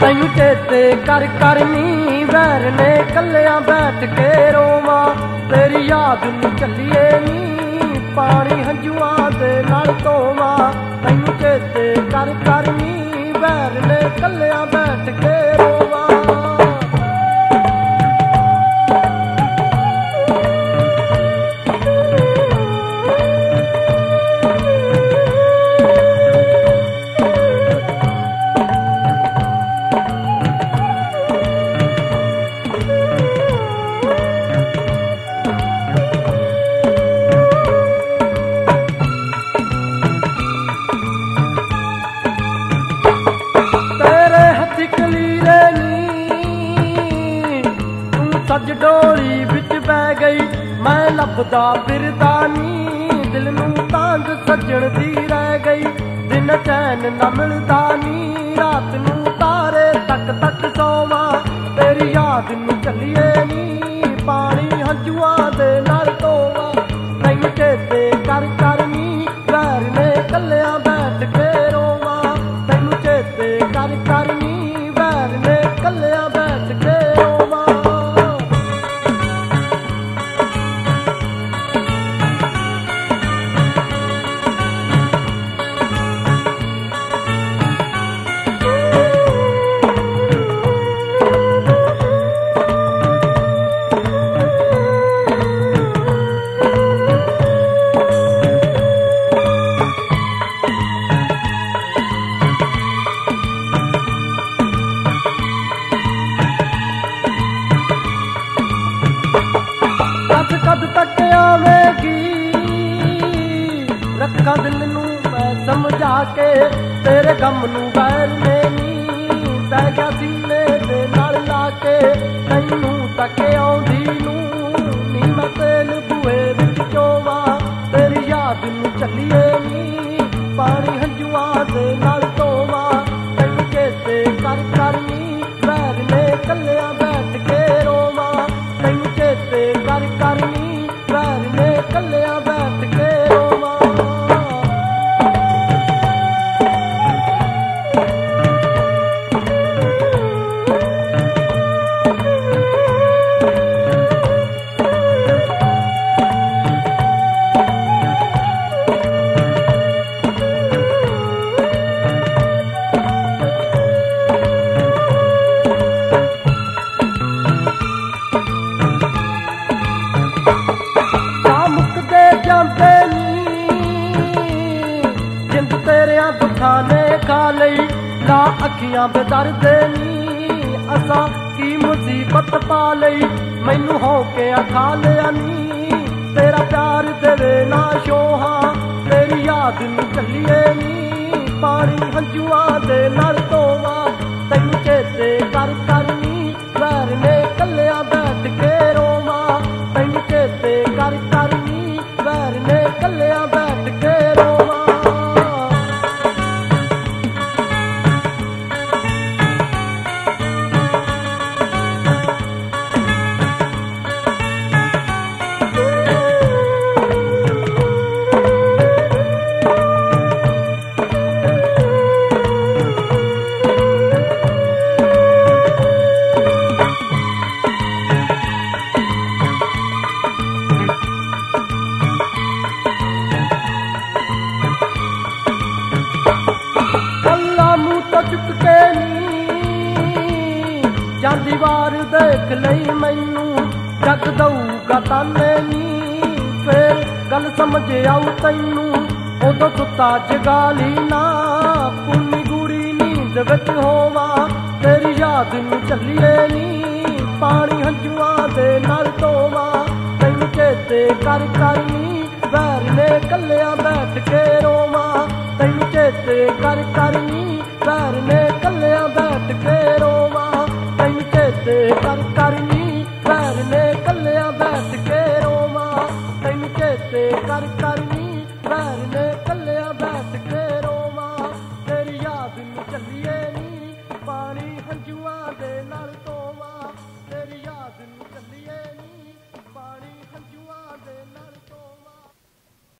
तैनू चेते कर कर नी, बैर ने कलिया बैठ के रोवां, तेरी याद नूं चलिए नी, पानी हंझुआं दे नाल धोवां। तैनू चेते कर कर नी, बैर ने कलिया बैठ के रोवां। सज डोली बिच बह गई, मैं लभदा फिरदा नी, दिल नूं तांद सजण दी रह गई, दिन चैन ना मिलदा नी, रात नूं तारे तक तक सोवां, तेरी याद नूं चलिए नी, पानी हंझुआं दे नाल धोवां। तैनू चेते कर कर नी, बैर ने कलिया बैठ के रोवां। तैनू चेते कर कर नी, बैर ने कलिया बैठ के रोवां। कद तक आवेगी रखा दिल नूं मैं समझा के, तेरे गम नूं बैर ने नी, पै गया सीने दे नाल ला के, तैनू तक आउंदी नूं नी, मैं तेल बूहे विच चोवां, तेरी याद नूं चलिए नी, पानी हंझुआं दे नाल धोवां। तैनू चेते कर कर नी, बैर ने कलिया बैठ के रोवां। तैनू चेते कर कर नी, बैर ने कलिया बैठ के रोवां। ला अखियां बेदर्दे नी, असा की मुसीबत पा लई, मैनू हो के अखा लिया नी, तेरा प्यार देवे ना शोहा, तेरी याद नूं चलिए नी, पानी हंझुआं दे नाल धोवां। तैनू चेते कर कर नी, बैर ने कलिया बैठ के रोवां। तैनू चेते कर कर नी, बैर ने कलिया बैठ के रोवां। जा दीवार देख लई, मैनू जग दूगा ताने नी, फिर गल समझ आऊ तैनू, उदों सुता जगाली ना, पुन्नी गुड़ी नींद विच होवां, तेरी याद नूं चलिए नी, पानी हंझुआं दे नाल धोवां। तैनू चेते कर कर नी, बैर ने कलिया बैठ के रोवां। तैनू चेते कर कर नी,